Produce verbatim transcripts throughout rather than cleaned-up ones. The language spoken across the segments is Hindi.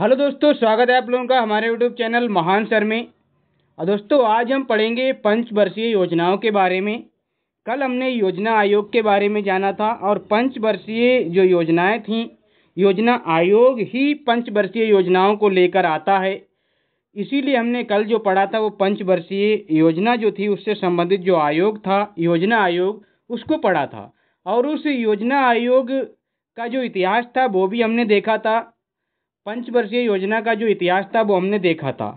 हेलो दोस्तों, स्वागत है आप लोगों का हमारे यूट्यूब चैनल महान सर में। और दोस्तों आज हम पढ़ेंगे पंचवर्षीय योजनाओं के बारे में। कल हमने योजना आयोग के बारे में जाना था और पंचवर्षीय जो योजनाएं थीं, योजना आयोग ही पंचवर्षीय योजनाओं को लेकर आता है। इसीलिए हमने कल जो पढ़ा था वो पंचवर्षीय योजना जो थी उससे संबंधित जो आयोग था, योजना आयोग, उसको पढ़ा था। और उस योजना आयोग का जो इतिहास था वो भी हमने देखा था। पंचवर्षीय योजना का जो इतिहास था वो हमने देखा था।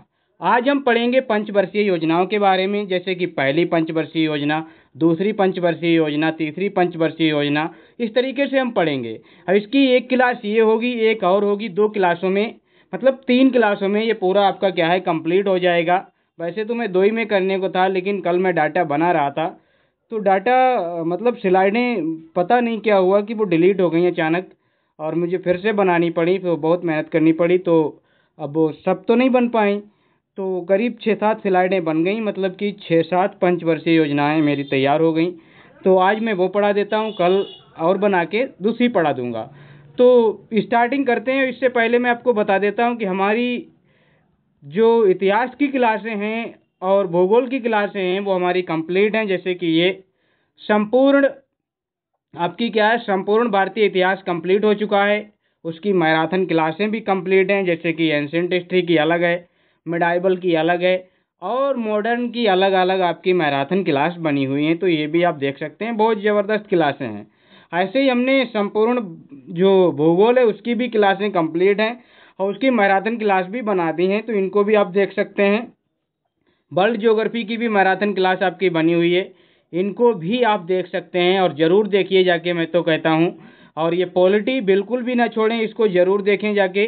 आज हम पढ़ेंगे पंचवर्षीय योजनाओं के बारे में, जैसे कि पहली पंचवर्षीय योजना, दूसरी पंचवर्षीय योजना, तीसरी पंचवर्षीय योजना, इस तरीके से हम पढ़ेंगे। अब इसकी एक क्लास ये होगी, एक और होगी, दो क्लासों में, मतलब तीन क्लासों में ये पूरा आपका क्या है कंप्लीट हो जाएगा। वैसे तो मैं दो ही में करने को था, लेकिन कल मैं डाटा बना रहा था तो डाटा मतलब स्लाइडें पता नहीं क्या हुआ कि वो डिलीट हो गई अचानक और मुझे फिर से बनानी पड़ी, तो बहुत मेहनत करनी पड़ी। तो अब वो सब तो नहीं बन पाई, तो करीब छः सात स्लाइडें बन गई, मतलब कि छः सात पंचवर्षीय योजनाएं मेरी तैयार हो गई। तो आज मैं वो पढ़ा देता हूँ, कल और बना के दूसरी पढ़ा दूँगा। तो स्टार्टिंग करते हैं। इससे पहले मैं आपको बता देता हूँ कि हमारी जो इतिहास की क्लासें हैं और भूगोल की क्लासें हैं वो हमारी कंप्लीट हैं। जैसे कि ये संपूर्ण आपकी क्या है, संपूर्ण भारतीय इतिहास कंप्लीट हो चुका है। उसकी मैराथन क्लासें भी कंप्लीट हैं, जैसे कि एंशेंट हिस्ट्री की अलग है, मिडाइवल की अलग है और मॉडर्न की अलग अलग आपकी मैराथन क्लास बनी हुई हैं। तो ये भी आप देख सकते हैं, बहुत ज़बरदस्त क्लासें हैं। ऐसे ही हमने संपूर्ण जो भूगोल है उसकी भी क्लासें कंप्लीट हैं और उसकी मैराथन क्लास भी बना दी हैं, तो इनको भी आप देख सकते हैं। वर्ल्ड ज्योग्राफी की भी मैराथन क्लास आपकी बनी हुई है, इनको भी आप देख सकते हैं और ज़रूर देखिए जाके, मैं तो कहता हूँ। और ये पॉलिटी बिल्कुल भी ना छोड़ें, इसको ज़रूर देखें जाके,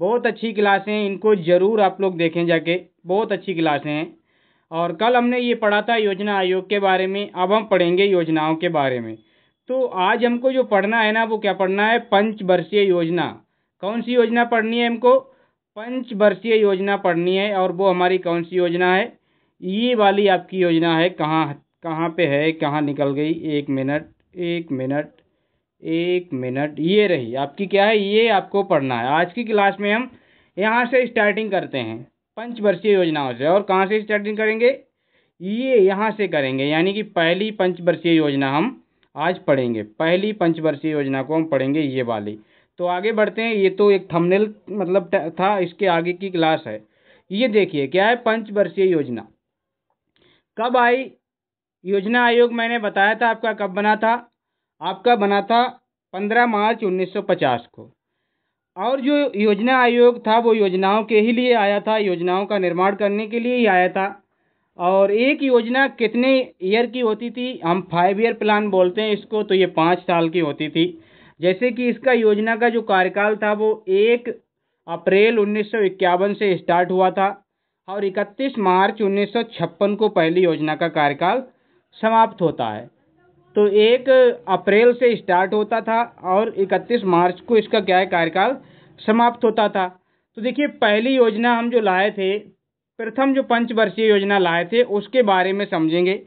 बहुत अच्छी क्लासें हैं, इनको ज़रूर आप लोग देखें जाके, बहुत अच्छी क्लासें हैं। और कल हमने ये पढ़ा था योजना आयोग के बारे में, अब हम पढ़ेंगे योजनाओं के बारे में। तो आज हमको जो पढ़ना है ना वो क्या पढ़ना है, पंचवर्षीय योजना। कौन सी योजना पढ़नी है हमको, पंचवर्षीय योजना पढ़नी है। और वो हमारी कौन सी योजना है, ये वाली आपकी योजना है। कहाँ कहाँ पे है, कहाँ निकल गई, एक मिनट एक मिनट एक मिनट, ये रही आपकी क्या है, ये आपको पढ़ना है। आज की क्लास में हम यहाँ से स्टार्टिंग करते हैं पंचवर्षीय योजनाओं से। और कहाँ से स्टार्टिंग करेंगे, ये यहाँ से करेंगे, यानी कि पहली पंचवर्षीय योजना हम आज पढ़ेंगे। पहली पंचवर्षीय योजना को हम पढ़ेंगे, ये वाली। तो आगे बढ़ते हैं। ये तो एक थंबनेल मतलब था, इसके आगे की क्लास है। ये देखिए क्या है, पंचवर्षीय योजना कब आई। योजना आयोग मैंने बताया था आपका कब बना था, आपका बना था पंद्रह मार्च उन्नीस सौ पचास को। और जो योजना आयोग था वो योजनाओं के ही लिए आया था, योजनाओं का निर्माण करने के लिए ही आया था। और एक योजना कितने ईयर की होती थी, हम फाइव ईयर प्लान बोलते हैं इसको, तो ये पाँच साल की होती थी। जैसे कि इसका योजना का जो कार्यकाल था वो एक अप्रैल उन्नीस सौ इक्यावन से स्टार्ट हुआ था और इकतीस मार्च उन्नीस सौ छप्पन को पहली योजना का कार्यकाल समाप्त होता है। तो एक अप्रैल से स्टार्ट होता था और इकतीस मार्च को इसका क्या है कार्यकाल समाप्त होता था। तो देखिए पहली योजना हम जो लाए थे, प्रथम जो पंचवर्षीय योजना लाए थे, उसके बारे में समझेंगे।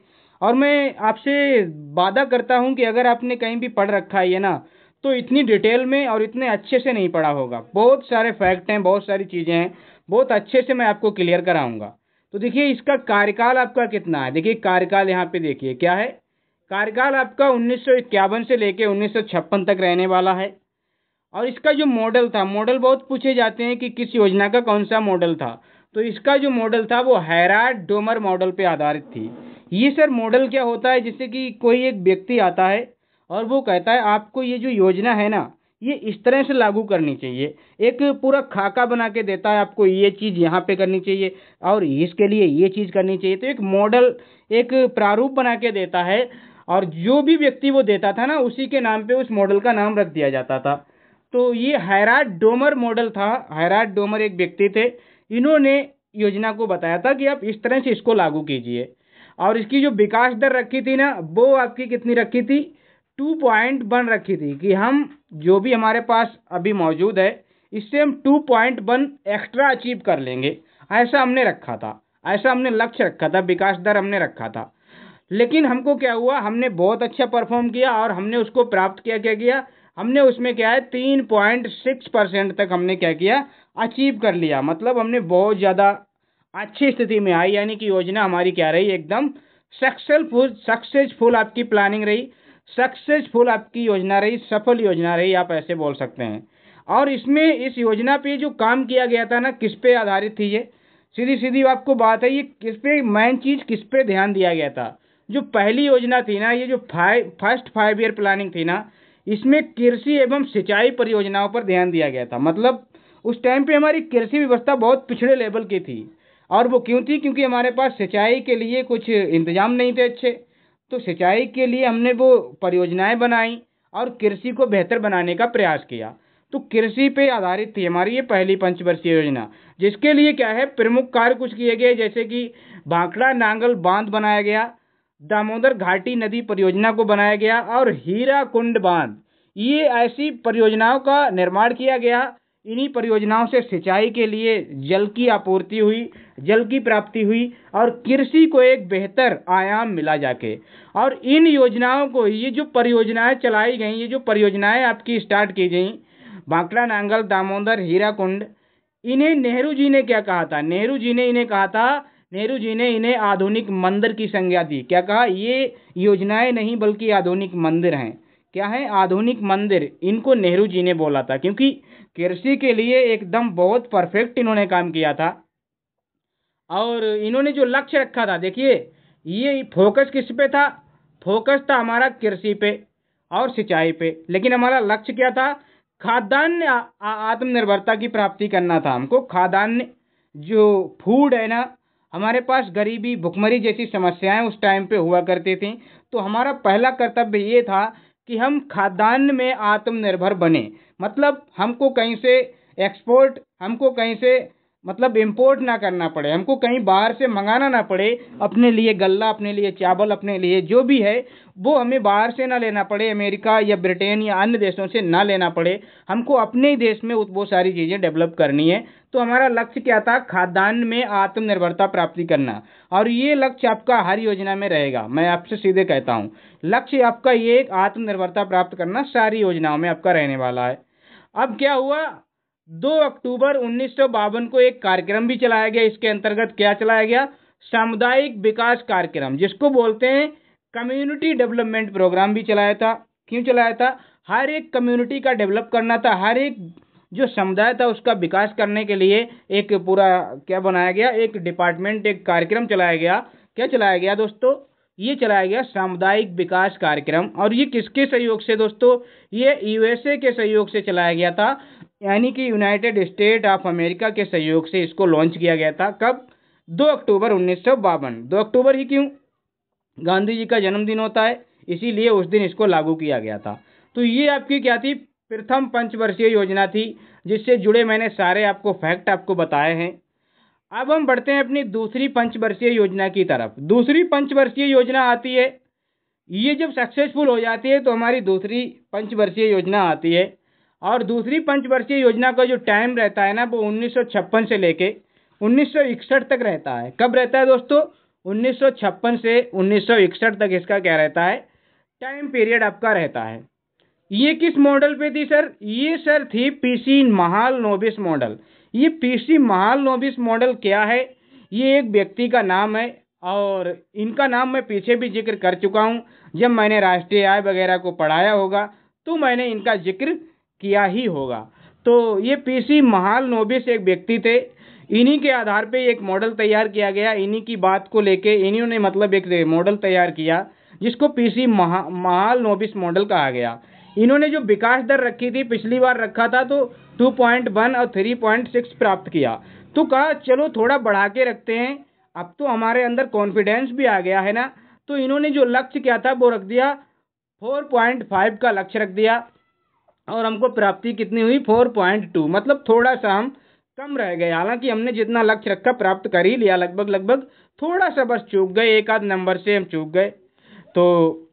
और मैं आपसे वादा करता हूं कि अगर आपने कहीं भी पढ़ रखा है ना तो इतनी डिटेल में और इतने अच्छे से नहीं पढ़ा होगा। बहुत सारे फैक्ट हैं, बहुत सारी चीज़ें हैं, बहुत अच्छे से मैं आपको क्लियर कराऊँगा। तो देखिए इसका कार्यकाल आपका कितना है, देखिए कार्यकाल यहाँ पे देखिए क्या है, कार्यकाल आपका उन्नीस सौ इक्यावन से लेके उन्नीस सौ छप्पन तक रहने वाला है। और इसका जो मॉडल था, मॉडल बहुत पूछे जाते हैं कि किस योजना का कौन सा मॉडल था, तो इसका जो मॉडल था वो हैराड डोमर मॉडल पे आधारित थी। ये सर मॉडल क्या होता है, जैसे कि कोई एक व्यक्ति आता है और वो कहता है आपको ये जो योजना है ना ये इस तरह से लागू करनी चाहिए, एक पूरा खाका बना के देता है आपको, ये चीज़ यहाँ पे करनी चाहिए और इसके लिए ये चीज़ करनी चाहिए। तो एक मॉडल, एक प्रारूप बना के देता है और जो भी व्यक्ति वो देता था ना उसी के नाम पे उस मॉडल का नाम रख दिया जाता था। तो ये हैराड डोमर मॉडल था। हैराड डोमर एक व्यक्ति थे, इन्होंने योजना को बताया था कि आप इस तरह से इसको लागू कीजिए। और इसकी जो विकास दर रखी थी ना वो आपकी कितनी रखी थी, टू पॉइंट वन रखी थी, कि हम जो भी हमारे पास अभी मौजूद है इससे हम two point one extra achieve कर लेंगे, ऐसा हमने रखा था, ऐसा हमने लक्ष्य रखा था, विकास दर हमने रखा था। लेकिन हमको क्या हुआ, हमने बहुत अच्छा परफॉर्म किया और हमने उसको प्राप्त किया क्या किया, हमने उसमें क्या है तीन पॉइंट सिक्स परसेंट तक हमने क्या किया अचीव कर लिया। मतलब हमने बहुत ज़्यादा अच्छी स्थिति में आई, यानी कि योजना हमारी क्या रही एकदम सक्सेसफुल सक्सेसफुल आपकी प्लानिंग रही, सक्सेसफुल आपकी योजना रही, सफल योजना रही, आप ऐसे बोल सकते हैं। और इसमें इस योजना पे जो काम किया गया था ना, किस पे आधारित थी ये, सीधी सीधी आपको बात है ये किस पे मेन चीज़ किस पे ध्यान दिया गया था। जो पहली योजना थी ना, ये जो five first five year planning थी ना, इसमें कृषि एवं सिंचाई परियोजनाओं पर ध्यान दिया गया था। मतलब उस टाइम पे हमारी कृषि व्यवस्था बहुत पिछड़े लेवल की थी, और वो क्यों थी, क्योंकि हमारे पास सिंचाई के लिए कुछ इंतजाम नहीं थे अच्छे, तो सिंचाई के लिए हमने वो परियोजनाएं बनाई और कृषि को बेहतर बनाने का प्रयास किया। तो कृषि पे आधारित थी हमारी ये पहली पंचवर्षीय योजना, जिसके लिए क्या है प्रमुख कार्य कुछ किए गए, जैसे कि भाखड़ा नांगल बांध बनाया गया, दामोदर घाटी नदी परियोजना को बनाया गया और हीरा कुंड बांध, ये ऐसी परियोजनाओं का निर्माण किया गया। इन्हीं परियोजनाओं से सिंचाई के लिए जल की आपूर्ति हुई, जल की प्राप्ति हुई और कृषि को एक बेहतर आयाम मिला जाके। और इन योजनाओं को, ये जो परियोजनाएं चलाई गई, ये जो परियोजनाएं आपकी स्टार्ट की गई, भाखड़ा नांगल, दामोदर, हीरा कुंड, इन्हें नेहरू जी ने क्या कहा था, नेहरू जी ने इन्हें कहा था, नेहरू जी ने इन्हें आधुनिक मंदिर की संज्ञा दी। क्या कहा, ये योजनाएँ नहीं बल्कि आधुनिक मंदिर हैं। क्या है, आधुनिक मंदिर, इनको नेहरू जी ने बोला था, क्योंकि कृषि के लिए एकदम बहुत परफेक्ट इन्होंने काम किया था। और इन्होंने जो लक्ष्य रखा था, देखिए ये फोकस किस पे था, फोकस था हमारा कृषि पे और सिंचाई पे, लेकिन हमारा लक्ष्य क्या था, खाद्यान्न आत्मनिर्भरता की प्राप्ति करना था हमको। खाद्यान्न जो फूड है ना, हमारे पास गरीबी भुखमरी जैसी समस्याएं उस टाइम पे हुआ करती थी, तो हमारा पहला कर्तव्य ये था कि हम खाद्यान्न में आत्मनिर्भर बने। मतलब हमको कहीं से एक्सपोर्ट, हमको कहीं से मतलब इम्पोर्ट ना करना पड़े, हमको कहीं बाहर से मंगाना ना पड़े, अपने लिए गल्ला, अपने लिए चावल, अपने लिए जो भी है वो हमें बाहर से ना लेना पड़े, अमेरिका या ब्रिटेन या अन्य देशों से ना लेना पड़े, हमको अपने ही देश में वो सारी चीज़ें डेवलप करनी है। तो हमारा लक्ष्य क्या था, खाद्यान्न में आत्मनिर्भरता प्राप्ति करना, और ये लक्ष्य आपका हर योजना में रहेगा। मैं आपसे सीधे कहता हूँ, लक्ष्य आपका ये आत्मनिर्भरता प्राप्त करना सारी योजनाओं में आपका रहने वाला है। अब क्या हुआ, दो अक्टूबर उन्नीस सौ बावन को एक कार्यक्रम भी चलाया गया। इसके अंतर्गत क्या चलाया गया, सामुदायिक विकास कार्यक्रम, जिसको बोलते हैं कम्युनिटी डेवलपमेंट प्रोग्राम भी चलाया था। क्यों चलाया था, हर एक कम्युनिटी का डेवलप करना था, हर एक जो समुदाय था उसका विकास करने के लिए एक पूरा क्या बनाया गया, एक डिपार्टमेंट, एक कार्यक्रम चलाया गया। क्या चलाया गया दोस्तों, ये चलाया गया सामुदायिक विकास कार्यक्रम। और ये किसके सहयोग से दोस्तों, ये यूएसए के सहयोग से चलाया गया था, यानी कि यूनाइटेड स्टेट ऑफ अमेरिका के सहयोग से इसको लॉन्च किया गया था। कब, दो अक्टूबर उन्नीस सौ बावन। दो अक्टूबर ही क्यों, गांधी जी का जन्मदिन होता है, इसीलिए उस दिन इसको लागू किया गया था। तो ये आपकी क्या थी, प्रथम पंचवर्षीय योजना थी, जिससे जुड़े मैंने सारे आपको फैक्ट आपको बताए हैं। अब हम बढ़ते हैं अपनी दूसरी पंचवर्षीय योजना की तरफ। दूसरी पंचवर्षीय योजना आती है, ये जब सक्सेसफुल हो जाती है तो हमारी दूसरी पंचवर्षीय योजना आती है। और दूसरी पंचवर्षीय योजना का जो टाइम रहता है ना, वो उन्नीस सौ छप्पन से लेके उन्नीस सौ इकसठ तक रहता है। कब रहता है दोस्तों, उन्नीस सौ छप्पन से उन्नीस सौ इकसठ तक इसका क्या रहता है, टाइम पीरियड आपका रहता है। ये किस मॉडल पे थी सर, ये सर थी पीसी महाल नोबिस मॉडल। ये पीसी महाल नोबिस मॉडल क्या है, ये एक व्यक्ति का नाम है, और इनका नाम मैं पीछे भी जिक्र कर चुका हूँ, जब मैंने राष्ट्रीय आय वगैरह को पढ़ाया होगा तो मैंने इनका जिक्र किया ही होगा। तो ये पीसी महाल नोबिस एक व्यक्ति थे, इन्हीं के आधार पे एक मॉडल तैयार किया गया। इन्हीं की बात को लेके इन्हीं ने मतलब एक मॉडल तैयार किया, जिसको पीसी महा, महाल नोबिस मॉडल कहा गया। इन्होंने जो विकास दर रखी थी, पिछली बार रखा था तो दो पॉइंट एक और तीन पॉइंट छह प्राप्त किया, तो कहा चलो थोड़ा बढ़ा के रखते हैं, अब तो हमारे अंदर कॉन्फिडेंस भी आ गया है ना। तो इन्होंने जो लक्ष्य क्या था वो रख दिया, चार पॉइंट पाँच का लक्ष्य रख दिया, और हमको प्राप्ति कितनी हुई, चार पॉइंट दो, मतलब थोड़ा सा हम कम रह गए। हालांकि हमने जितना लक्ष्य रखा प्राप्त कर ही लिया लगभग लगभग, थोड़ा सा बस चूक गए, एक आध नंबर से हम चूक गए। तो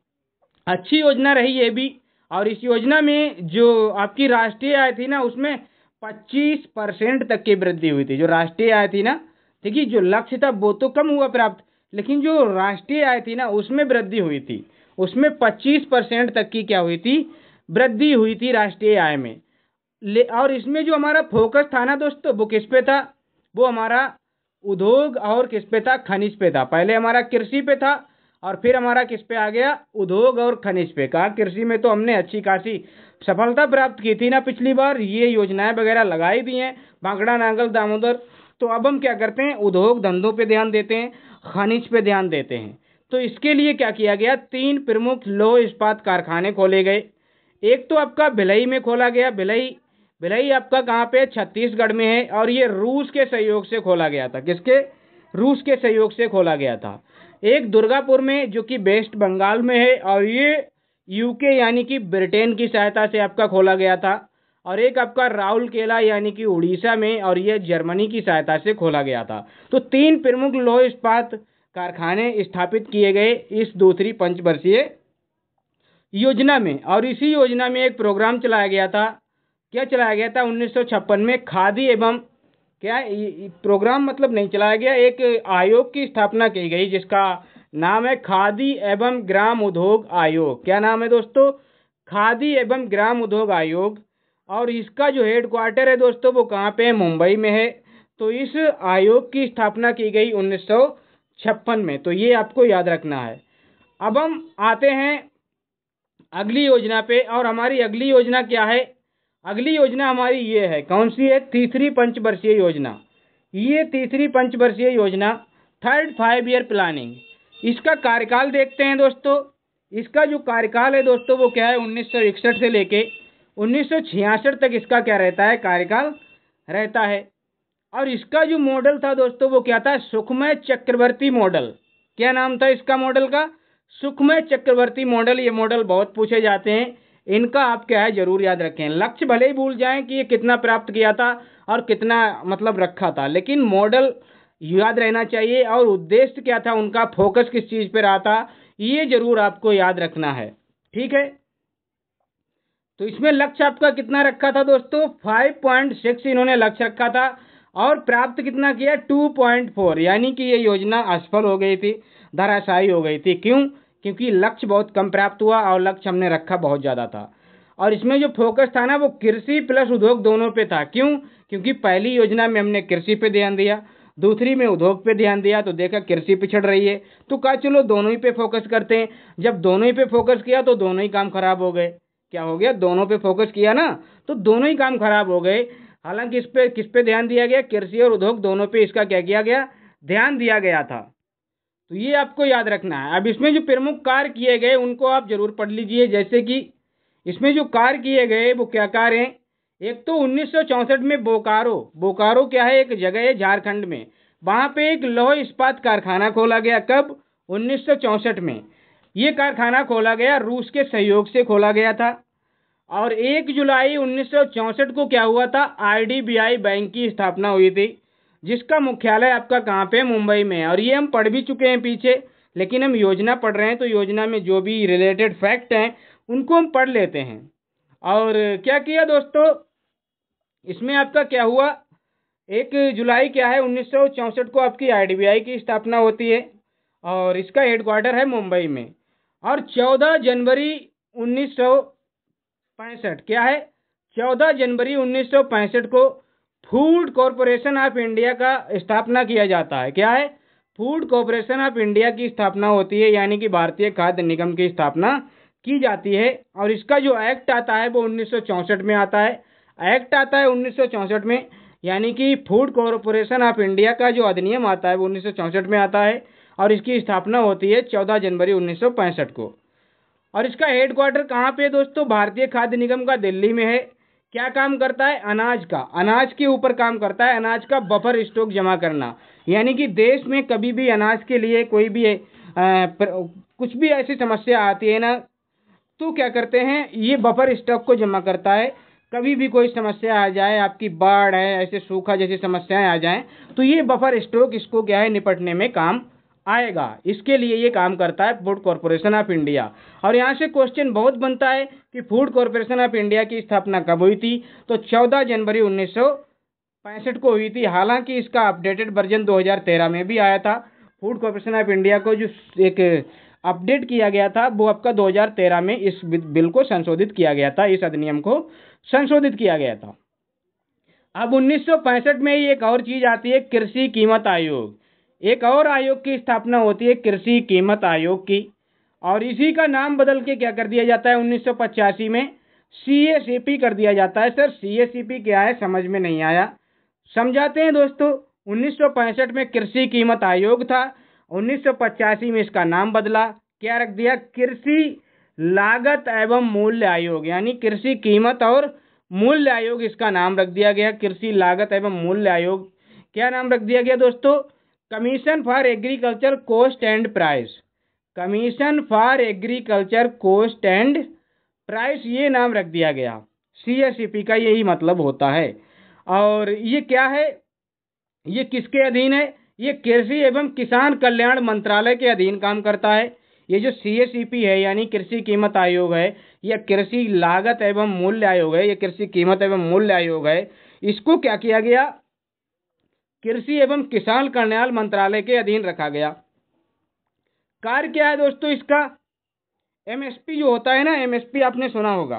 अच्छी योजना रही ये भी। और इस योजना में जो आपकी राष्ट्रीय आय थी ना, उसमें पच्चीस परसेंट तक की वृद्धि हुई थी। जो राष्ट्रीय आय थी ना, ठीक है, जो लक्ष्य था वो तो कम हुआ प्राप्त, लेकिन जो राष्ट्रीय आय थी ना उसमें वृद्धि हुई थी, उसमें पच्चीस परसेंट तक की क्या हुई थी, वृद्धि हुई थी राष्ट्रीय आय में। ले और इसमें जो हमारा फोकस था ना दोस्तों, वो किस पे था? वो हमारा उद्योग और किस पे था? खनिज पे था। पहले हमारा कृषि पे था और फिर हमारा किस पे आ गया? उद्योग और खनिज पे। कहा कृषि में तो हमने अच्छी खासी सफलता प्राप्त की थी ना पिछली बार, ये योजनाएं वगैरह लगाई दी हैं भांगड़ा नांगल दामोदर। तो अब हम क्या करते हैं? उद्योग धंधों पे ध्यान देते हैं, खनिज पे ध्यान देते हैं। तो इसके लिए क्या किया गया? तीन प्रमुख लौह इस्पात कारखाने खोले गए। एक तो आपका भिलई में खोला गया, भिलई भिलई आपका कहाँ पे? छत्तीसगढ़ में है, और ये रूस के सहयोग से खोला गया था। किसके? रूस के सहयोग से खोला गया था। एक दुर्गापुर में जो कि वेस्ट बंगाल में है, और ये यूके यानी कि ब्रिटेन की सहायता से आपका खोला गया था। और एक आपका राउरकेला यानी कि उड़ीसा में, और ये जर्मनी की सहायता से खोला गया था। तो तीन प्रमुख लौह इस्पात कारखाने स्थापित किए गए इस दूसरी पंचवर्षीय योजना में। और इसी योजना में एक प्रोग्राम चलाया गया था, क्या चलाया गया था? उन्नीस सौ छप्पन में खादी एवं क्या प्रोग्राम मतलब नहीं चलाया गया, एक आयोग की स्थापना की गई जिसका नाम है खादी एवं ग्राम उद्योग आयोग। क्या नाम है दोस्तों? खादी एवं ग्राम उद्योग आयोग। और इसका जो हेड क्वार्टर है दोस्तों वो कहाँ पे है? मुंबई में है। तो इस आयोग की स्थापना की गई उन्नीस सौ छप्पन में, तो ये आपको याद रखना है। अब हम आते हैं अगली योजना पे, और हमारी अगली योजना क्या है? अगली योजना हमारी ये है, कौन सी है? तीसरी पंचवर्षीय योजना। ये तीसरी पंचवर्षीय योजना थर्ड फाइव ईयर प्लानिंग, इसका कार्यकाल देखते हैं दोस्तों। इसका जो कार्यकाल है दोस्तों वो क्या है? उन्नीस सौ इकसठ से लेके उन्नीस सौ छियासठ तक इसका क्या रहता है? कार्यकाल रहता है। और इसका जो मॉडल था दोस्तों वो क्या था? सुखमय चक्रवर्ती मॉडल। क्या नाम था इसका मॉडल का? सुखमय चक्रवर्ती मॉडल। ये मॉडल बहुत पूछे जाते हैं, इनका आप क्या है जरूर याद रखें। लक्ष्य भले ही भूल जाएं कि ये कितना प्राप्त किया था और कितना मतलब रखा था, लेकिन मॉडल याद रहना चाहिए और उद्देश्य क्या था उनका, फोकस किस चीज़ पर रहा था, ये जरूर आपको याद रखना है। ठीक है, तो इसमें लक्ष्य आपका कितना रखा था दोस्तों? फाइव पॉइंट सिक्स इन्होंने लक्ष्य रखा था और प्राप्त कितना किया? Two point four. यानी कि ये योजना असफल हो गई थी, धराशायी हो गई थी। क्यों? क्योंकि लक्ष्य बहुत कम प्राप्त हुआ और लक्ष्य हमने रखा बहुत ज़्यादा था। और इसमें जो फोकस था ना वो कृषि प्लस उद्योग दोनों पे था। क्यों? क्योंकि पहली योजना में हमने कृषि पे ध्यान दिया, दूसरी में उद्योग पे ध्यान दिया, तो देखा कृषि पिछड़ रही है, तो कहा चलो दोनों ही पे फोकस करते हैं। जब दोनों ही पे फोकस किया तो दोनों ही काम खराब हो गए। क्या हो गया? दोनों पे फोकस किया ना तो दोनों ही काम खराब हो गए। हालांकि इस पर किस पे ध्यान दिया गया? कृषि और उद्योग दोनों पे इसका क्या किया गया? ध्यान दिया गया था। तो ये आपको याद रखना है। अब इसमें जो प्रमुख कार्य किए गए उनको आप जरूर पढ़ लीजिए। जैसे कि इसमें जो कार्य किए गए वो क्या कार्य हैं? एक तो उन्नीस सौ चौंसठ में बोकारो, बोकारो क्या है? एक जगह है झारखंड में, वहाँ पे एक लौह इस्पात कारखाना खोला गया। कब? उन्नीस सौ चौंसठ में ये कारखाना खोला गया, रूस के सहयोग से खोला गया था। और एक जुलाई उन्नीस सौ चौंसठ को क्या हुआ था? I D B I bank की स्थापना हुई थी, जिसका मुख्यालय आपका कहाँ पे? मुंबई में है। और ये हम पढ़ भी चुके हैं पीछे, लेकिन हम योजना पढ़ रहे हैं तो योजना में जो भी रिलेटेड फैक्ट हैं उनको हम पढ़ लेते हैं। और क्या किया दोस्तों इसमें आपका क्या हुआ? एक जुलाई क्या है उन्नीस सौ चौंसठ को आपकी आईडीबीआई की स्थापना होती है, और इसका हेडक्वार्टर है मुंबई में। और चौदह जनवरी उन्नीस सौ पैंसठ क्या है? चौदह जनवरी उन्नीस सौ पैंसठ को फूड कॉरपोरेशन ऑफ इंडिया का स्थापना किया जाता है। क्या है? फूड कॉरपोरेशन ऑफ इंडिया की स्थापना होती है, यानी कि भारतीय खाद्य निगम की स्थापना की जाती है। और इसका जो एक्ट आता है वो उन्नीस सौ चौंसठ में आता है। एक्ट आता है उन्नीस सौ चौंसठ में, यानी कि फूड कॉरपोरेशन ऑफ इंडिया का जो अधिनियम आता है वो उन्नीस सौ चौंसठ में आता है। और इसकी स्थापना होती है चौदह जनवरी उन्नीस सौ पैंसठ को। और इसका हेडक्वार्टर कहाँ पे दोस्तों? भारतीय खाद्य निगम का दिल्ली में है। क्या काम करता है? अनाज का, अनाज के ऊपर काम करता है, अनाज का बफर स्टॉक जमा करना। यानी कि देश में कभी भी अनाज के लिए कोई भी आ, पर, कुछ भी ऐसी समस्या आती है ना, तो क्या करते हैं ये बफर स्टॉक को जमा करता है। कभी भी कोई समस्या आ जाए, आपकी बाढ़ है, ऐसे सूखा जैसी समस्याएं आ जाएं, तो ये बफर स्टॉक इसको क्या है निपटने में काम आएगा। इसके लिए ये काम करता है फूड कॉरपोरेशन ऑफ इंडिया। और यहाँ से क्वेश्चन बहुत बनता है कि फूड कॉरपोरेशन ऑफ इंडिया की स्थापना कब हुई थी? तो चौदह जनवरी उन्नीस सौ पैंसठ को हुई थी। हालांकि इसका अपडेटेड वर्जन दो हज़ार तेरह में भी आया था। फूड कॉरपोरेशन ऑफ इंडिया को जो एक अपडेट किया गया था वो आपका दो हज़ार तेरह में इस बिल को संशोधित किया गया था, इस अधिनियम को संशोधित किया गया था। अब उन्नीस सौ पैंसठ में ही एक और चीज़ आती है, कृषि कीमत आयोग। एक और आयोग की स्थापना होती है कृषि कीमत आयोग की, और इसी का नाम बदल के क्या कर दिया जाता है उन्नीस सौ पचासी में सी ए सी पी कर दिया जाता है। सर सी ए सी पी क्या है समझ में नहीं आया, समझाते हैं दोस्तों। उन्नीस सौ पैंसठ में कृषि कीमत आयोग था, उन्नीस सौ पचासी में इसका नाम बदला, क्या रख दिया कृषि लागत एवं मूल्य आयोग, यानी कृषि कीमत और मूल्य आयोग इसका नाम रख दिया गया। कृषि लागत एवं मूल्य आयोग क्या नाम रख दिया गया दोस्तों, commission for agriculture cost and price, commission for agriculture cost and price ये नाम रख दिया गया। सी ए सी पी का यही मतलब होता है। और ये क्या है, ये किसके अधीन है, ये कृषि एवं किसान कल्याण मंत्रालय के अधीन काम करता है। ये जो सी ए सी पी है यानी कृषि कीमत आयोग है या कृषि लागत एवं मूल्य आयोग है, ये कृषि कीमत एवं मूल्य आयोग है, इसको क्या किया गया कृषि एवं किसान कल्याण मंत्रालय के अधीन रखा गया। कार्य क्या है दोस्तों इसका, एम एस पी जो होता है ना, एम एस पी आपने सुना होगा,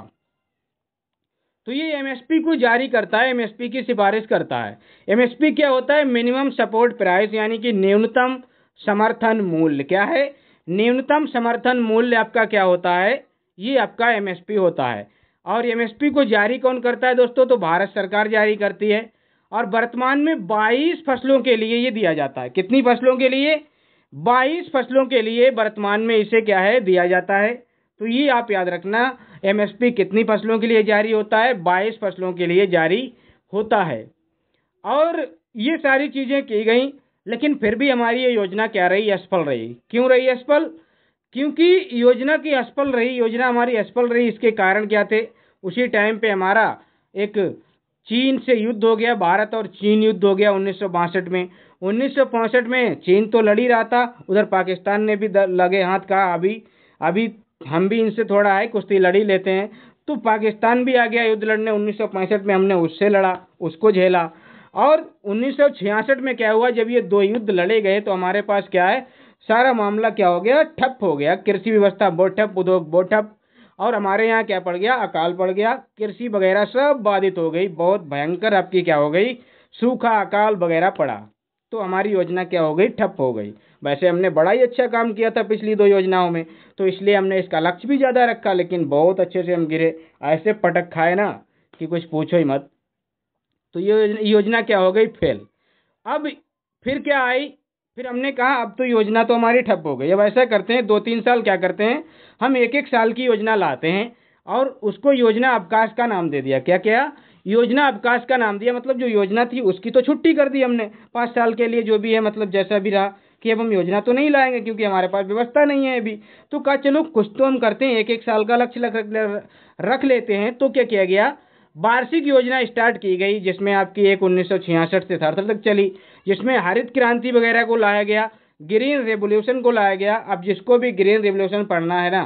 तो ये एम एस पी को जारी करता है, एम एस पी की सिफारिश करता है। एम एस पी क्या होता है, मिनिमम सपोर्ट प्राइस, यानी कि न्यूनतम समर्थन मूल्य। क्या है न्यूनतम समर्थन मूल्य, आपका क्या होता है ये आपका एम एस पी होता है। और एम एस पी को जारी कौन करता है दोस्तों, तो भारत सरकार जारी करती है। और वर्तमान में बाईस फसलों के लिए ये दिया जाता है, कितनी फसलों के लिए, बाईस फसलों के लिए वर्तमान में इसे क्या है दिया जाता है। तो ये आप याद रखना, एम एस पी कितनी फसलों के लिए जारी होता है, बाईस फसलों के लिए जारी होता है। और ये सारी चीज़ें की गई, लेकिन फिर भी हमारी ये योजना क्या रही, असफल रही। क्यों रही असफल, क्योंकि योजना की असफल रही, योजना हमारी असफल रही। इसके कारण क्या थे, उसी टाइम पे हमारा एक चीन से युद्ध हो गया, भारत और चीन युद्ध हो गया उन्नीस सौ बासठ में। उन्नीस सौ पैंसठ में चीन तो लड़ ही रहा था, उधर पाकिस्तान ने भी लगे हाथ, कहा अभी अभी हम भी इनसे थोड़ा है कुश्ती लड़ी लेते हैं, तो पाकिस्तान भी आ गया युद्ध लड़ने। उन्नीस सौ पैंसठ में हमने उससे लड़ा, उसको झेला। और उन्नीस सौ छियासठ में क्या हुआ, जब ये दो युद्ध लड़े गए तो हमारे पास क्या है सारा मामला क्या हो गया, ठप हो गया। कृषि व्यवस्था बहुत ठप, उद्योग बहुत ठप, और हमारे यहाँ क्या पड़ गया, अकाल पड़ गया, कृषि वगैरह सब बाधित हो गई, बहुत भयंकर आपकी क्या हो गई, सूखा, अकाल वगैरह पड़ा। तो हमारी योजना क्या हो गई, ठप हो गई। वैसे हमने बड़ा ही अच्छा काम किया था पिछली दो योजनाओं में, तो इसलिए हमने इसका लक्ष्य भी ज़्यादा रखा, लेकिन बहुत अच्छे से हम गिरे, ऐसे पटक खाए ना कि कुछ पूछो ही मत। तो ये योजना क्या हो गई फेल। अब फिर क्या आई, फिर हमने कहा अब तो योजना तो हमारी ठप हो गई, अब ऐसा करते हैं दो तीन साल क्या करते हैं हम एक एक साल की योजना लाते हैं, और उसको योजना अवकाश का नाम दे दिया। क्या क्या, योजना अवकाश का नाम दिया, मतलब जो योजना थी उसकी तो छुट्टी कर दी हमने पाँच साल के लिए, जो भी है मतलब जैसा भी रहा कि अब हम योजना तो नहीं लाएंगे क्योंकि हमारे पास व्यवस्था नहीं है अभी। तो कहा चलो कुछ तो हम करते हैं, एक एक साल का लक्ष्य रख लेते हैं। तो क्या किया गया, वार्षिक योजना स्टार्ट की गई, जिसमें आपकी एक उन्नीस सौ छियासठ से सड़सठ तक चली, जिसमें हरित क्रांति वगैरह को लाया गया, ग्रीन रेवोल्यूशन को लाया गया। अब जिसको भी ग्रीन रेवोल्यूशन पढ़ना है ना,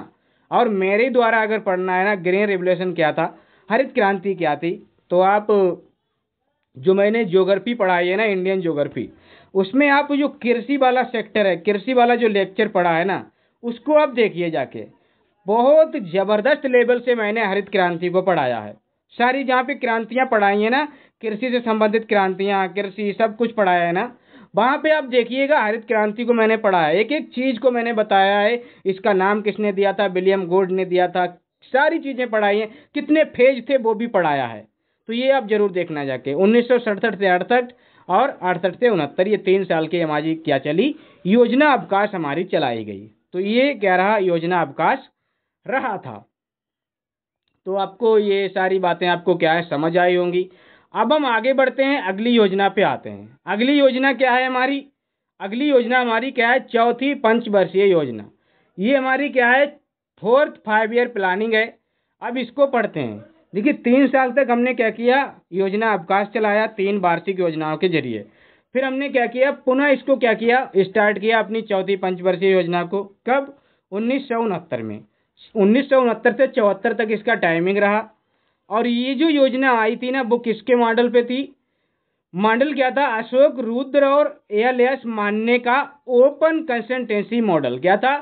और मेरे द्वारा अगर पढ़ना है ना, ग्रीन रेवोल्यूशन क्या था, हरित क्रांति क्या थी, तो आप जो मैंने ज्योग्राफी पढ़ाई है ना, इंडियन ज्योग्राफी, उसमें आप जो कृषि वाला सेक्टर है, कृषि वाला जो लेक्चर पढ़ा है ना, उसको आप देखिए जाके, बहुत ज़बरदस्त लेवल से मैंने हरित क्रांति को पढ़ाया है। सारी जहाँ पे क्रांतियाँ पढ़ाई हैं ना, कृषि से संबंधित क्रांतियाँ, कृषि सब कुछ पढ़ाया है ना, वहाँ पे आप देखिएगा हरित क्रांति को मैंने पढ़ाया, एक एक चीज़ को मैंने बताया है, इसका नाम किसने दिया था, विलियम गोल्ड ने दिया था, सारी चीज़ें पढ़ाई हैं, कितने फेज थे वो भी पढ़ाया है। तो ये आप जरूर देखना जाके, उन्नीस सौ सड़सठ से अड़सठ और अड़सठ से उनहत्तर, ये तीन साल की हमारी क्या चली, योजना अवकाश हमारी चलाई गई। तो ये क्या रहा, योजना अवकाश रहा था। तो आपको ये सारी बातें आपको क्या है समझ आई होंगी। अब हम आगे बढ़ते हैं, अगली योजना पे आते हैं। अगली योजना क्या है हमारी, अगली योजना हमारी क्या है, चौथी पंचवर्षीय योजना। ये हमारी क्या है, फोर्थ फाइव ईयर प्लानिंग है। अब इसको पढ़ते हैं। देखिए तीन साल तक हमने क्या किया, योजना अवकाश चलाया तीन वार्षिक योजनाओं के जरिए। फिर हमने क्या किया, पुनः इसको क्या किया, स्टार्ट किया अपनी चौथी पंचवर्षीय योजना को। कब, उन्नीस सौ उनहत्तर में। उन्नीस सौ उनहत्तर से चौहत्तर तक इसका टाइमिंग रहा। और ये जो योजना आई थी ना, वो किसके मॉडल पे थी, मॉडल क्या था, अशोक रुद्र और एल एस मानने का ओपन कंसल्टेंसी मॉडल। क्या था,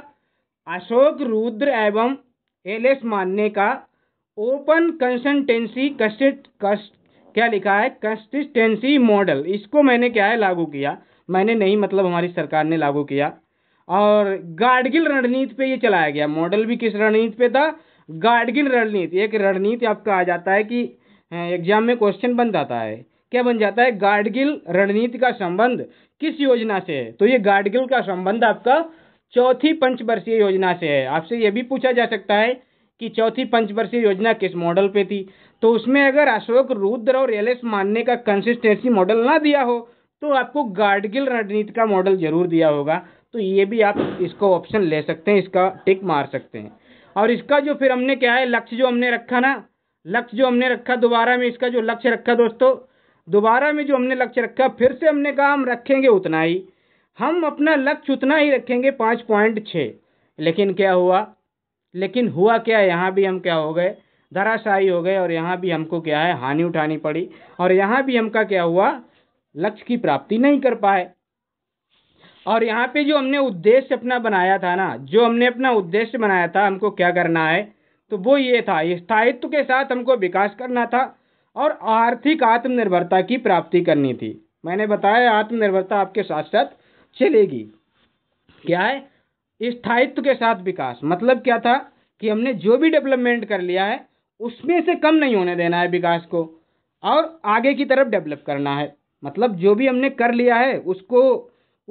अशोक रुद्र एवं एलएस मानने का ओपन कंसिस्टेंसी क्या लिखा है कंसिस्टेंसी मॉडल, इसको मैंने क्या है लागू किया, मैंने नहीं मतलब हमारी सरकार ने लागू किया। और गाडगिल रणनीति पे ये चलाया गया, मॉडल भी किस रणनीति पे था, गाडगिल रणनीति। एक रणनीति आपका आ जाता है कि एग्जाम में क्वेश्चन बन जाता है, क्या बन जाता है, गाडगिल रणनीति का संबंध किस योजना से है, तो ये गाडगिल का संबंध आपका चौथी पंचवर्षीय योजना से है। आपसे ये भी पूछा जा सकता है कि चौथी पंचवर्षीय योजना किस मॉडल पे थी, तो उसमें अगर अशोक रुद्र और एल एस मानने का कंसिस्टेंसी मॉडल ना दिया हो तो आपको गाडगिल रणनीति का मॉडल जरूर दिया होगा। तो ये भी आप इसको ऑप्शन ले सकते हैं, इसका टिक मार सकते हैं। और इसका जो फिर हमने क्या है लक्ष्य जो हमने रखा ना, लक्ष्य जो हमने रखा दोबारा में, इसका जो लक्ष्य रखा दोस्तों दोबारा में जो हमने लक्ष्य रखा, फिर से हमने कहा हम रखेंगे उतना ही, हम अपना लक्ष्य उतना ही रखेंगे पाँच पॉइंट छः। लेकिन क्या हुआ, लेकिन हुआ क्या, यहाँ भी हम क्या हो गए धराशायी हो गए और यहाँ भी हमको क्या है हानि उठानी पड़ी और यहाँ भी हमका क्या हुआ लक्ष्य की प्राप्ति नहीं कर पाए। और यहाँ पे जो हमने उद्देश्य अपना बनाया था ना, जो हमने अपना उद्देश्य बनाया था हमको क्या करना है, तो वो ये था स्थायित्व के साथ हमको विकास करना था और आर्थिक आत्मनिर्भरता की प्राप्ति करनी थी। मैंने बताया आत्मनिर्भरता आपके साथ साथ चलेगी, क्या है स्थायित्व के साथ विकास, मतलब क्या था कि हमने जो भी डेवलपमेंट कर लिया है उसमें से कम नहीं होने देना है विकास को और आगे की तरफ डेवलप करना है, मतलब जो भी हमने कर लिया है उसको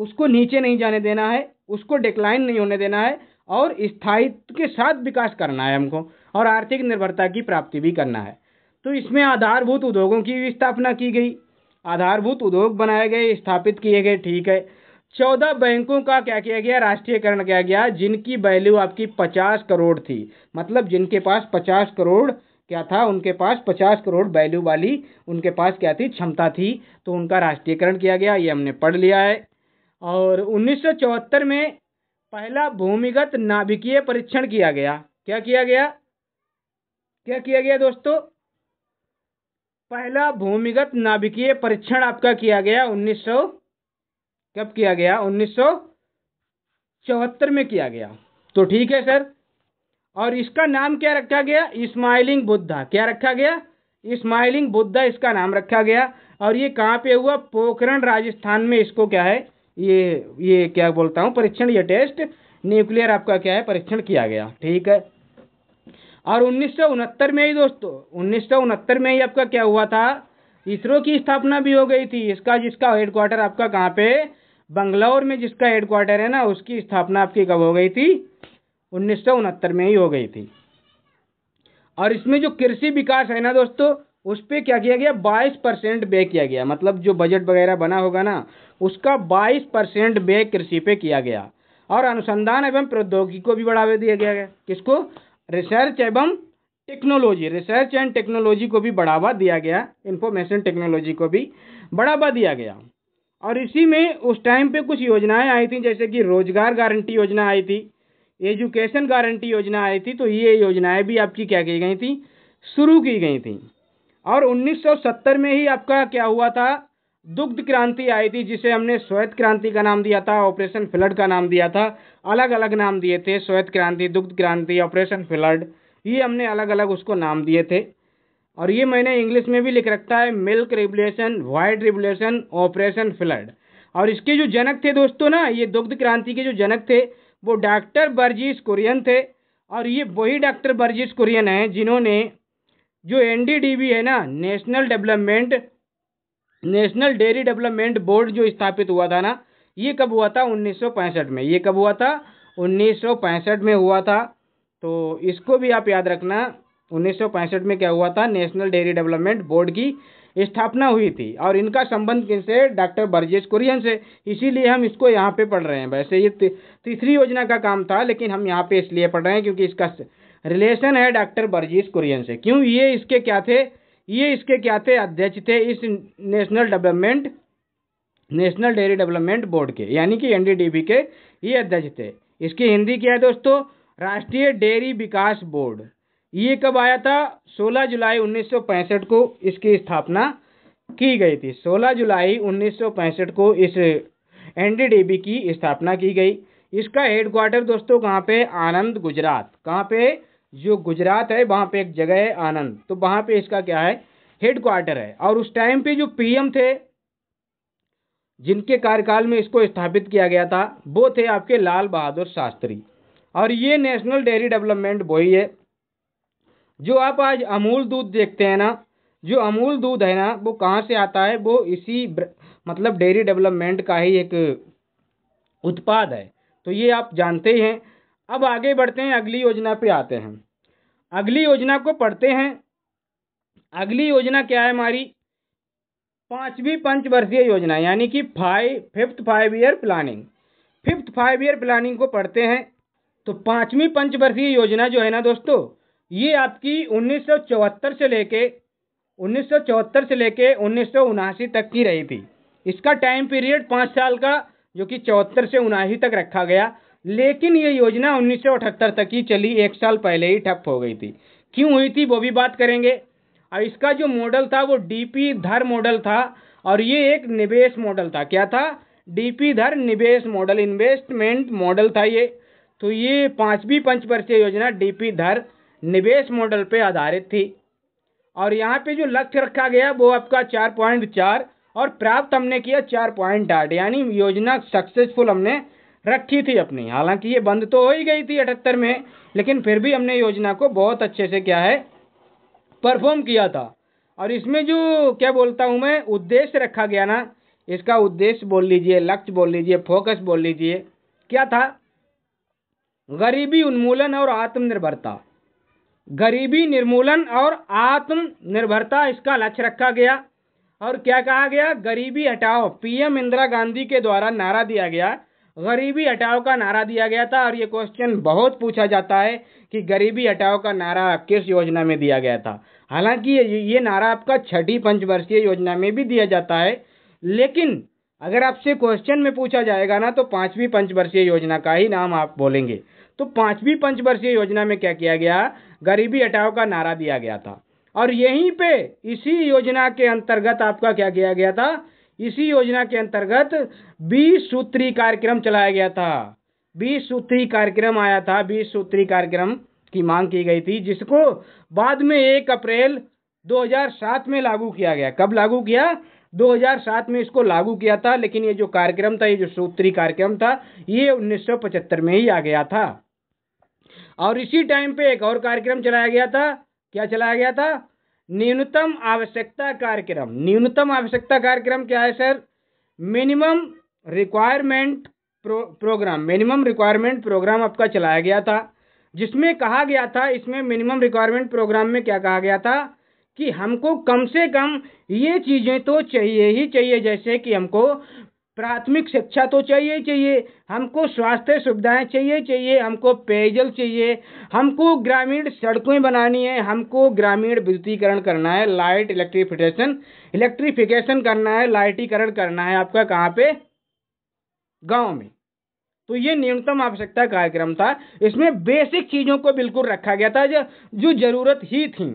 उसको नीचे नहीं जाने देना है, उसको डिक्लाइन नहीं होने देना है और स्थायित्व के साथ विकास करना है हमको और आर्थिक निर्भरता की प्राप्ति भी करना है। तो इसमें आधारभूत उद्योगों की स्थापना की गई, आधारभूत उद्योग बनाए गए, स्थापित किए गए, ठीक है। चौदह बैंकों का क्या किया गया राष्ट्रीयकरण किया गया, जिनकी वैल्यू आपकी पचास करोड़ थी, मतलब जिनके पास पचास करोड़ क्या था, उनके पास पचास करोड़ वैल्यू वाली उनके पास क्या थी क्षमता थी, तो उनका राष्ट्रीयकरण किया गया, ये हमने पढ़ लिया है। और उन्नीस सौ चौहत्तर में पहला भूमिगत नाभिकीय परीक्षण किया गया, क्या किया गया क्या किया गया दोस्तों पहला भूमिगत नाभिकीय परीक्षण आपका किया गया उन्नीस सौ कब किया गया उन्नीस सौ चौहत्तर में किया गया, तो ठीक है सर। और इसका नाम क्या रखा गया स्माइलिंग बुद्धा, क्या रखा गया स्माइलिंग बुद्धा इसका नाम रखा गया। और ये कहाँ पे हुआ पोखरण राजस्थान में, इसको क्या है ये ये क्या बोलता हूँ परीक्षण, ये टेस्ट न्यूक्लियर आपका क्या है परीक्षण किया गया, ठीक है। और उन्नीस सौ उनहत्तर में ही दोस्तों उन्नीस सौ उनहत्तर में ही आपका क्या हुआ था इसरो की स्थापना भी हो गई थी, इसका जिसका हेडक्वार्टर आपका कहाँ पे बंगलौर में जिसका हेडक्वार्टर है ना, उसकी स्थापना आपकी कब हो गई थी उन्नीस सौ उनहत्तर में ही हो गई थी। और इसमें जो कृषि विकास है ना दोस्तों उस पर क्या किया गया बाईस परसेंट व्यय किया गया, मतलब जो बजट वगैरह बना होगा ना उसका बाईस परसेंट व्यय कृषि पे किया गया। और अनुसंधान एवं प्रौद्योगिकी को भी बढ़ावा दिया गया, गया किसको रिसर्च एवं टेक्नोलॉजी, रिसर्च एंड टेक्नोलॉजी को भी बढ़ावा दिया गया, इंफॉर्मेशन टेक्नोलॉजी को भी बढ़ावा दिया गया। और इसी में उस टाइम पे कुछ योजनाएं आई थी, जैसे कि रोजगार गारंटी योजना आई थी, एजुकेशन गारंटी योजना आई थी, तो ये योजनाएं भी आपकी क्या की गई थी शुरू की गई थी। और उन्नीस सौ सत्तर में ही आपका क्या हुआ था दुग्ध क्रांति आई थी, जिसे हमने श्वेत क्रांति का नाम दिया था, ऑपरेशन फ्लड का नाम दिया था, अलग अलग नाम दिए थे, श्वेत क्रांति, दुग्ध क्रांति, ऑपरेशन फ्लड, ये हमने अलग अलग उसको नाम दिए थे। और ये मैंने इंग्लिश में भी लिख रखा है milk revolution, white revolution, operation flood. और इसके जो जनक थे दोस्तों ना, ये दुग्ध क्रांति के जो जनक थे वो डॉक्टर बर्जिस कुरियन थे। और ये वही डॉक्टर बर्जिस कुरियन हैं जिन्होंने जो एन डी डी बी है ना, national development national dairy development board जो स्थापित हुआ था ना, ये कब हुआ था उन्नीस सौ पैंसठ में, ये कब हुआ था उन्नीस सौ पैंसठ में हुआ था, तो इसको भी आप याद रखना। उन्नीस सौ पैंसठ में क्या हुआ था नेशनल डेयरी डेवलपमेंट बोर्ड की स्थापना हुई थी और इनका संबंध किनसे डॉक्टर बर्जिस कुरियन से, इसीलिए हम इसको यहाँ पे पढ़ रहे हैं। वैसे ये तीसरी योजना का काम था लेकिन हम यहाँ पे इसलिए पढ़ रहे हैं क्योंकि इसका रिलेशन है डॉक्टर बर्जिस कुरियन से, क्यों ये इसके क्या थे ये इसके क्या थे अध्यक्ष थे इस national development national dairy development board के, यानी कि एनडीडीबी के ये अध्यक्ष थे। इसकी हिंदी क्या है दोस्तों राष्ट्रीय डेयरी विकास बोर्ड, ये कब आया था सोलह जुलाई उन्नीस सौ पैंसठ को इसकी स्थापना की गई थी, सोलह जुलाई उन्नीस सौ पैंसठ को इस एनडीडीबी की स्थापना की गई। इसका हेडक्वार्टर दोस्तों कहाँ पे, आनंद गुजरात, कहाँ पे, जो गुजरात है वहाँ पे एक जगह है आनंद, तो वहाँ पे इसका क्या है, हेडक्वार्टर है। और उस टाइम पे जो पीएम थे जिनके कार्यकाल में इसको स्थापित किया गया था वो थे आपके लाल बहादुर शास्त्री। और ये नेशनल डेयरी डेवलपमेंट वही है जो आप आज अमूल दूध देखते हैं ना, जो अमूल दूध है ना वो कहाँ से आता है, वो इसी मतलब डेयरी डेवलपमेंट का ही एक उत्पाद है, तो ये आप जानते ही हैं। अब आगे बढ़ते हैं, अगली योजना पे आते हैं, अगली योजना को पढ़ते हैं। अगली योजना क्या है हमारी, पाँचवीं पंचवर्षीय योजना, यानी कि five fifth five year planning, fifth five year planning को पढ़ते हैं। तो पाँचवीं पंचवर्षीय योजना जो है ना दोस्तों, ये आपकी उन्नीस सौ चौहत्तर से लेके उन्नीस सौ चौहत्तर से लेके उन्नीस सौ उनासी तक की रही थी। इसका टाइम पीरियड पाँच साल का, जो कि चौहत्तर से उनासी तक रखा गया, लेकिन ये योजना उन्नीस सौ अठहत्तर तक ही चली, एक साल पहले ही ठप हो गई थी। क्यों हुई थी वो भी बात करेंगे। और इसका जो मॉडल था वो डीपी धर मॉडल था, और ये एक निवेश मॉडल था। क्या था, डीपी धर निवेश मॉडल, इन्वेस्टमेंट मॉडल था ये। तो ये पाँचवीं पंचवर्षीय योजना डीपी धर निवेश मॉडल पे आधारित थी। और यहाँ पे जो लक्ष्य रखा गया वो आपका चार पॉइंट चार और प्राप्त हमने किया चार पॉइंट आठ, यानी योजना सक्सेसफुल हमने रखी थी अपनी। हालांकि ये बंद तो हो ही गई थी अठहत्तर में, लेकिन फिर भी हमने योजना को बहुत अच्छे से क्या है, परफॉर्म किया था। और इसमें जो क्या बोलता हूँ मैं, उद्देश्य रखा गया ना, इसका उद्देश्य बोल लीजिए, लक्ष्य बोल लीजिए, फोकस बोल लीजिए, क्या था, गरीबी उन्मूलन और आत्मनिर्भरता, गरीबी निर्मूलन और आत्मनिर्भरता इसका लक्ष्य रखा गया। और क्या कहा गया, गरीबी हटाओ, पीएम इंदिरा गांधी के द्वारा नारा दिया गया, गरीबी हटाओ का नारा दिया गया था। और ये क्वेश्चन बहुत पूछा जाता है कि गरीबी हटाओ का नारा किस योजना में दिया गया था। हालांकि ये, ये नारा आपका छठी पंचवर्षीय योजना में भी दिया जाता है, लेकिन अगर आपसे क्वेश्चन में पूछा जाएगा ना तो पाँचवीं पंचवर्षीय योजना का ही नाम आप बोलेंगे। तो पाँचवीं पंचवर्षीय योजना में क्या किया गया, गरीबी हटाओ का नारा दिया गया था। और यहीं पे इसी योजना के अंतर्गत आपका क्या किया गया था, इसी योजना के अंतर्गत बीस सूत्री कार्यक्रम चलाया गया था, बीस सूत्री कार्यक्रम आया था, बीस सूत्री कार्यक्रम की मांग की गई थी, जिसको बाद में एक अप्रैल दो हज़ार सात में लागू किया गया। कब लागू किया, दो हज़ार सात में इसको लागू किया था। लेकिन ये जो कार्यक्रम था, ये जो सूत्री कार्यक्रम था, ये उन्नीस सौ पचहत्तर में ही आ गया था। और इसी टाइम पे एक और कार्यक्रम चलाया गया था, क्या चलाया गया था, न्यूनतम आवश्यकता कार्यक्रम। न्यूनतम आवश्यकता कार्यक्रम क्या है sir, minimum requirement programme, minimum requirement programme आपका चलाया गया था, जिसमें कहा गया था, इसमें मिनिमम रिक्वायरमेंट प्रोग्राम में क्या कहा गया था कि हमको कम से कम ये चीज़ें तो चाहिए ही चाहिए, जैसे कि हमको प्राथमिक शिक्षा तो चाहिए चाहिए, हमको स्वास्थ्य सुविधाएं चाहिए चाहिए, हमको पेयजल चाहिए, हमको ग्रामीण सड़कें बनानी है, हमको ग्रामीण विद्युतीकरण करना है, लाइट इलेक्ट्रिफिकेशन इलेक्ट्रिफिकेशन करना है, लाइटीकरण करना है आपका कहाँ पे, गांव में। तो ये न्यूनतम आवश्यकता कार्यक्रम था। इसमें बेसिक चीज़ों को बिल्कुल रखा गया था जो जरूरत ही थी।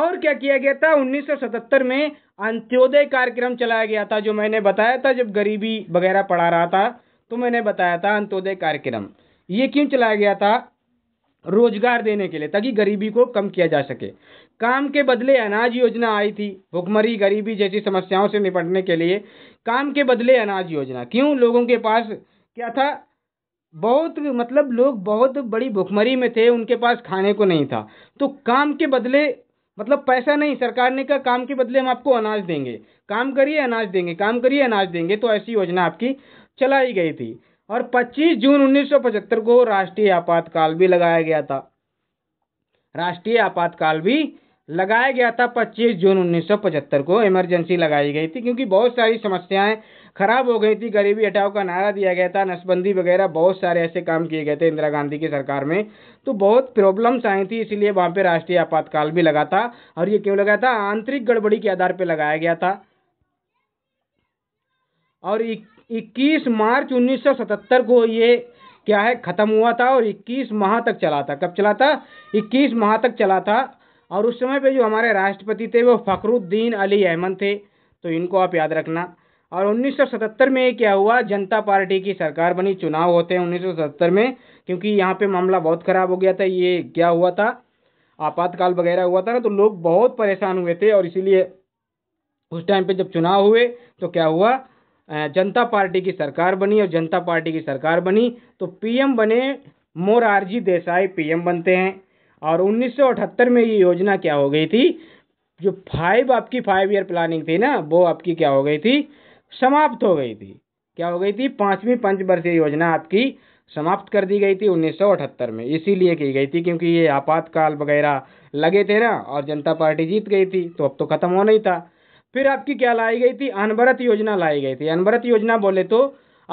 और क्या किया गया था, उन्नीस सौ सतहत्तर में अंत्योदय कार्यक्रम चलाया गया था, जो मैंने बताया था जब गरीबी वगैरह पढ़ा रहा था तो मैंने बताया था अंत्योदय कार्यक्रम। ये क्यों चलाया गया था, रोजगार देने के लिए, ताकि गरीबी को कम किया जा सके। काम के बदले अनाज योजना आई थी, भुखमरी गरीबी जैसी समस्याओं से निपटने के लिए काम के बदले अनाज योजना। क्यों, लोगों के पास क्या था, बहुत मतलब लोग बहुत बड़ी भुखमरी में थे, उनके पास खाने को नहीं था, तो काम के बदले मतलब पैसा नहीं, सरकार ने कहा काम के बदले हम आपको अनाज देंगे, काम करिए अनाज देंगे, काम करिए अनाज देंगे। तो ऐसी योजना आपकी चलाई गई थी। और पच्चीस जून उन्नीस सौ पचहत्तर को राष्ट्रीय आपातकाल भी लगाया गया था, राष्ट्रीय आपातकाल भी लगाया गया था पच्चीस जून उन्नीस सौ पचहत्तर को। इमरजेंसी लगाई गई थी क्योंकि बहुत सारी समस्याएं खराब हो गई थी। गरीबी हटाओ का नारा दिया गया था, नसबंदी वगैरह बहुत सारे ऐसे काम किए गए थे इंदिरा गांधी की सरकार में, तो बहुत प्रॉब्लम्स आई थी, इसलिए वहाँ पे राष्ट्रीय आपातकाल भी लगा था। और ये क्यों लगा था, आंतरिक गड़बड़ी के आधार पर लगाया गया था। और इक्कीस मार्च उन्नीस सौ सतहत्तर को ये क्या है, खत्म हुआ था और इक्कीस माह तक चला था। कब चला था, इक्कीस माह तक चला था। और उस समय पे जो हमारे राष्ट्रपति थे वो फखरुद्दीन अली अहमद थे, तो इनको आप याद रखना। और उन्नीस सौ सतहत्तर में क्या हुआ, जनता पार्टी की सरकार बनी, चुनाव होते हैं उन्नीस सौ सतहत्तर में, क्योंकि यहाँ पे मामला बहुत ख़राब हो गया था। ये क्या हुआ था, आपातकाल वगैरह हुआ था ना, तो लोग बहुत परेशान हुए थे और इसीलिए उस टाइम पे जब चुनाव हुए तो क्या हुआ, जनता पार्टी की सरकार बनी और जनता पार्टी की सरकार बनी तो पीएम बने मोरारजी देसाई, पीएम बनते हैं। और उन्नीस सौ अठहत्तर में ये योजना क्या हो गई थी, जो फाइव आपकी फाइव ईयर प्लानिंग थी ना, वो आपकी क्या हो गई थी, समाप्त हो गई थी। क्या हो गई थी, पाँचवीं पंचवर्षीय योजना आपकी समाप्त कर दी गई थी उन्नीस सौ अठहत्तर में, इसीलिए की गई थी क्योंकि ये आपातकाल वगैरह लगे थे ना और जनता पार्टी जीत गई थी, तो अब तो ख़त्म होना ही था। फिर आपकी क्या लाई गई थी, अनवरत योजना लाई गई थी। अनवरत योजना बोले तो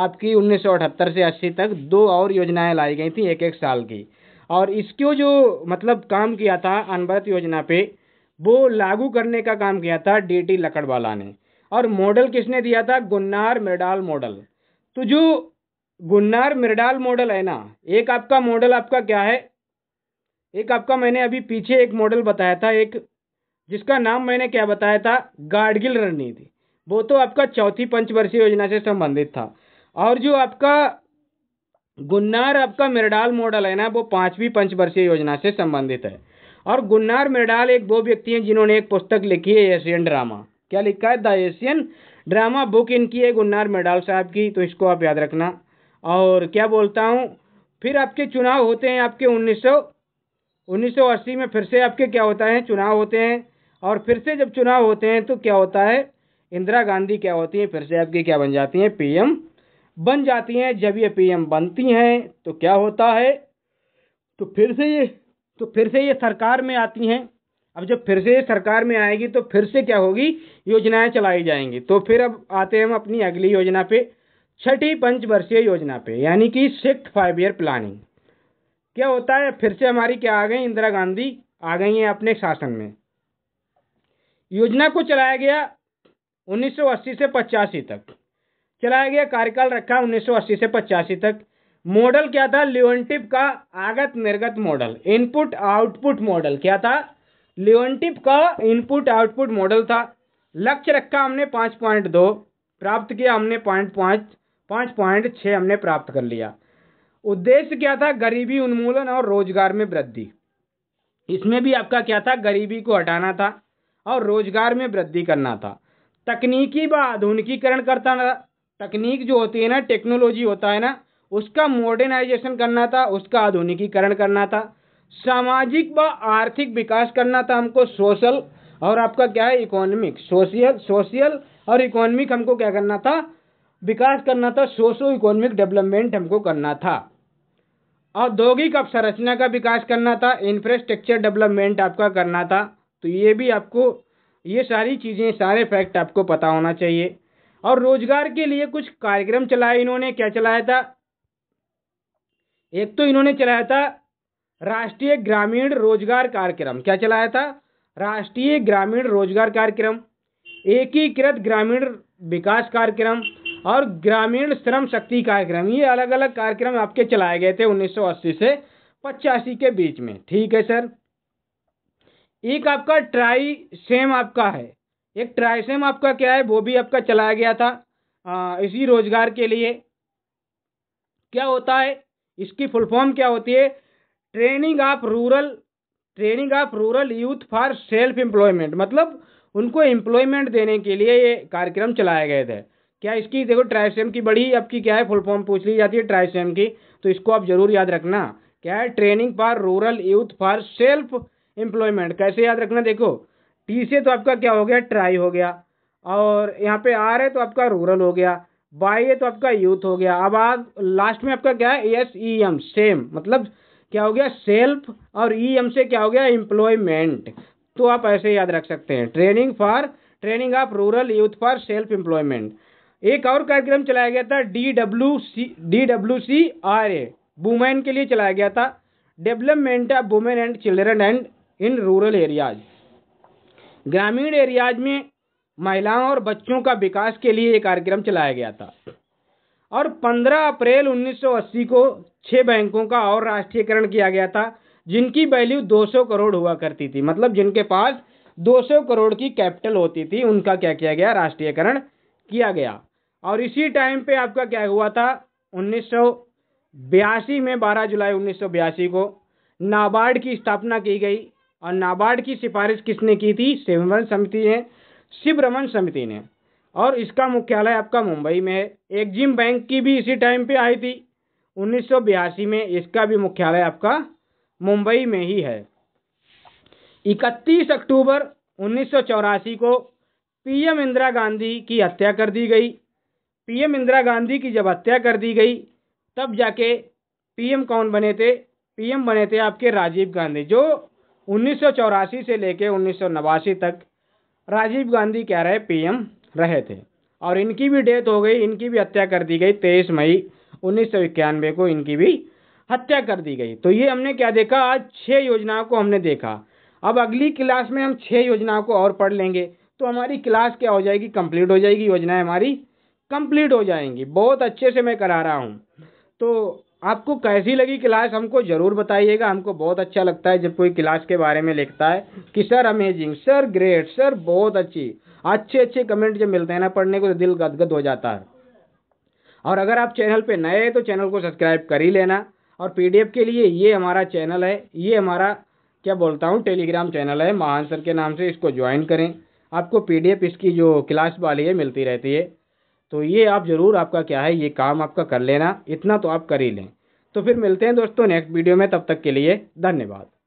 आपकी उन्नीस सौ अठहत्तर से अस्सी तक दो और योजनाएं लाई गई थी एक एक साल की, और इसको जो मतलब काम किया था अनवरत योजना पे, वो लागू करने का काम किया था डी टी लकड़वाला ने। और मॉडल किसने दिया था, गुन्नार मृडाल मॉडल। तो जो गुन्नार मृडाल मॉडल है ना, एक आपका मॉडल आपका क्या है, एक आपका मैंने अभी पीछे एक मॉडल बताया था, एक जिसका नाम मैंने क्या बताया था, गाडगिल रणनीति, वो तो आपका चौथी पंचवर्षीय योजना से संबंधित था। और जो आपका गुन्नार आपका मृडाल मॉडल है ना, वो पांचवी पंचवर्षीय योजना से संबंधित है। और गुन्नार मृडाल एक दो व्यक्ति हैं जिन्होंने एक पुस्तक लिखी है, एशियन ड्रामा। क्या लिखा है, द एशियन ड्रामा, बुक इनकी है गुन्नार मृडाल साहब की, तो इसको आप याद रखना। और क्या बोलता हूँ, फिर आपके चुनाव होते हैं आपके उन्नीस सौ उन्नीस सौ अस्सी में, फिर से आपके क्या होता है, चुनाव होते हैं। और फिर से जब चुनाव होते हैं तो क्या होता है, इंदिरा गांधी क्या होती है, फिर से आपकी क्या बन जाती हैं, पीएम बन जाती हैं। जब ये पीएम बनती हैं तो क्या होता है, तो फिर से ये तो फिर से ये सरकार में आती हैं। अब जब फिर से ये सरकार में आएगी तो फिर से क्या होगी, योजनाएं चलाई जाएंगी। तो फिर अब आते हैं हम अपनी अगली योजना पे, छठी पंचवर्षीय योजना पे, यानी कि सिक्स फाइव ईयर प्लानिंग। क्या होता है, फिर से हमारी क्या आ गई, इंदिरा गांधी आ गई हैं अपने शासन में। योजना को चलाया गया उन्नीस सौ अस्सी से पचासी तक चलाया गया, कार्यकाल रखा उन्नीस सौ अस्सी से पचासी तक। मॉडल क्या था, लियोनटिप का आगत निर्गत मॉडल, इनपुट आउटपुट मॉडल। क्या था, लियोनटिप का इनपुट आउटपुट मॉडल था। लक्ष्य रखा हमने पाँच पॉइंट दो, प्राप्त किया हमने पॉइंट पाँच, पाँच पॉइंट छः हमने प्राप्त कर लिया। उद्देश्य क्या था, गरीबी उन्मूलन और रोजगार में वृद्धि। इसमें भी आपका क्या था, गरीबी को हटाना था और रोजगार में वृद्धि करना था। तकनीकी व आधुनिकीकरण करता था, तकनीक जो होती है ना, टेक्नोलॉजी होता है ना, उसका मॉडर्नाइजेशन करना था, उसका आधुनिकीकरण करना था। सामाजिक व आर्थिक विकास करना था हमको, सोशल और आपका क्या है, इकोनॉमिक, सोशल सोशल और इकोनॉमिक हमको क्या करना था, विकास करना था, सोशो इकोनॉमिक डेवलपमेंट हमको करना था। औद्योगिक अवसंरचना का विकास करना था, इंफ्रास्ट्रक्चर डेवलपमेंट आपका करना था। तो ये भी आपको, ये सारी चीज़ें, सारे फैक्ट आपको पता होना चाहिए। और रोजगार के लिए कुछ कार्यक्रम चलाए इन्होंने। क्या चलाया था, एक तो इन्होंने चलाया था राष्ट्रीय ग्रामीण रोजगार कार्यक्रम। क्या चलाया था, राष्ट्रीय ग्रामीण रोजगार कार्यक्रम, एकीकृत ग्रामीण विकास कार्यक्रम और ग्रामीण श्रम शक्ति कार्यक्रम। ये अलग अलग कार्यक्रम आपके चलाए गए थे उन्नीस सौ अस्सी से पचासी के बीच में। ठीक है सर। एक आपका ट्राई सेम आपका है, एक ट्राई सेम आपका क्या है, वो भी आपका चलाया गया था आ, इसी रोजगार के लिए। क्या होता है, इसकी फुल फॉर्म क्या होती है, training of rural training of rural youth for self employment, मतलब उनको एम्प्लॉयमेंट देने के लिए ये कार्यक्रम चलाए गए थे। क्या इसकी देखो, ट्राई सेम की बड़ी आपकी क्या है, फुल फॉर्म पूछ ली जाती है ट्राई सेम की, तो इसको आप जरूर याद रखना। क्या है, training for rural youth for self employment. कैसे याद रखना, देखो टी से तो आपका क्या हो गया, ट्राई हो गया, और यहाँ पे आर है तो आपका रूरल हो गया, वाई है तो आपका यूथ हो गया। अब आज लास्ट में आपका क्या है, एस ई एम, सेम, मतलब क्या हो गया, सेल्फ और ई एम से क्या हो गया, एम्प्लॉयमेंट। तो आप ऐसे याद रख सकते हैं, training for training of rural youth for self employment. एक और कार्यक्रम चलाया गया था D W C D W C R A, women के लिए चलाया गया था, development of women and children and in rural areas. ग्रामीण एरियाज में महिलाओं और बच्चों का विकास के लिए ये कार्यक्रम चलाया गया था। और पंद्रह अप्रैल उन्नीस सौ अस्सी को छह बैंकों का और राष्ट्रीयकरण किया गया था, जिनकी वैल्यू दो सौ करोड़ हुआ करती थी, मतलब जिनके पास दो सौ करोड़ की कैपिटल होती थी, उनका क्या किया गया, राष्ट्रीयकरण किया गया। और इसी टाइम पे आपका क्या हुआ था, उन्नीस सौ बयासी में बारह जुलाई उन्नीस सौ बयासी को नाबार्ड की स्थापना की गई। और नाबार्ड की सिफारिश किसने की थी, शिवरमन समिति ने शिवरमन समिति ने और इसका मुख्यालय आपका मुंबई में है। एग्जिम बैंक की भी इसी टाइम पे आई थी उन्नीस सौ बयासी में, इसका भी मुख्यालय आपका मुंबई में ही है। इकतीस अक्टूबर उन्नीस सौ चौरासी को पीएम इंदिरा गांधी की हत्या कर दी गई। पीएम इंदिरा गांधी की जब हत्या कर दी गई तब जाके पीएम कौन बने थे, पीएम बने थे आपके राजीव गांधी, जो उन्नीस सौ चौरासी से लेके उन्नीस सौ नवासी तक राजीव गांधी क्या रहे, पीएम रहे थे। और इनकी भी डेथ हो गई, इनकी भी हत्या कर दी गई तेईस मई उन्नीस सौ इक्यानवे को, इनकी भी हत्या कर दी गई। तो ये हमने क्या देखा, आज छः योजनाओं को हमने देखा। अब अगली क्लास में हम छः योजनाओं को और पढ़ लेंगे, तो हमारी क्लास क्या हो जाएगी, कंप्लीट हो जाएगी, योजनाएं हमारी कंप्लीट हो जाएंगी। बहुत अच्छे से मैं करा रहा हूँ। तो आपको कैसी लगी क्लास हमको ज़रूर बताइएगा। हमको बहुत अच्छा लगता है जब कोई क्लास के बारे में लिखता है कि sir amazing, sir great, sir बहुत अच्छी। अच्छे अच्छे कमेंट जब मिलते हैं ना पढ़ने को, तो दिल गदगद हो जाता है। और अगर आप चैनल पे नए हैं तो चैनल को सब्सक्राइब कर ही लेना। और पीडीएफ के लिए ये हमारा चैनल है, ये हमारा क्या बोलता हूँ टेलीग्राम चैनल है महान सर के नाम से, इसको ज्वाइन करें। आपको पीडीएफ इसकी जो क्लास वाली है मिलती रहती है। तो ये आप ज़रूर आपका क्या है ये काम आपका कर लेना, इतना तो आप कर ही लें। तो फिर मिलते हैं दोस्तों नेक्स्ट वीडियो में, तब तक के लिए धन्यवाद।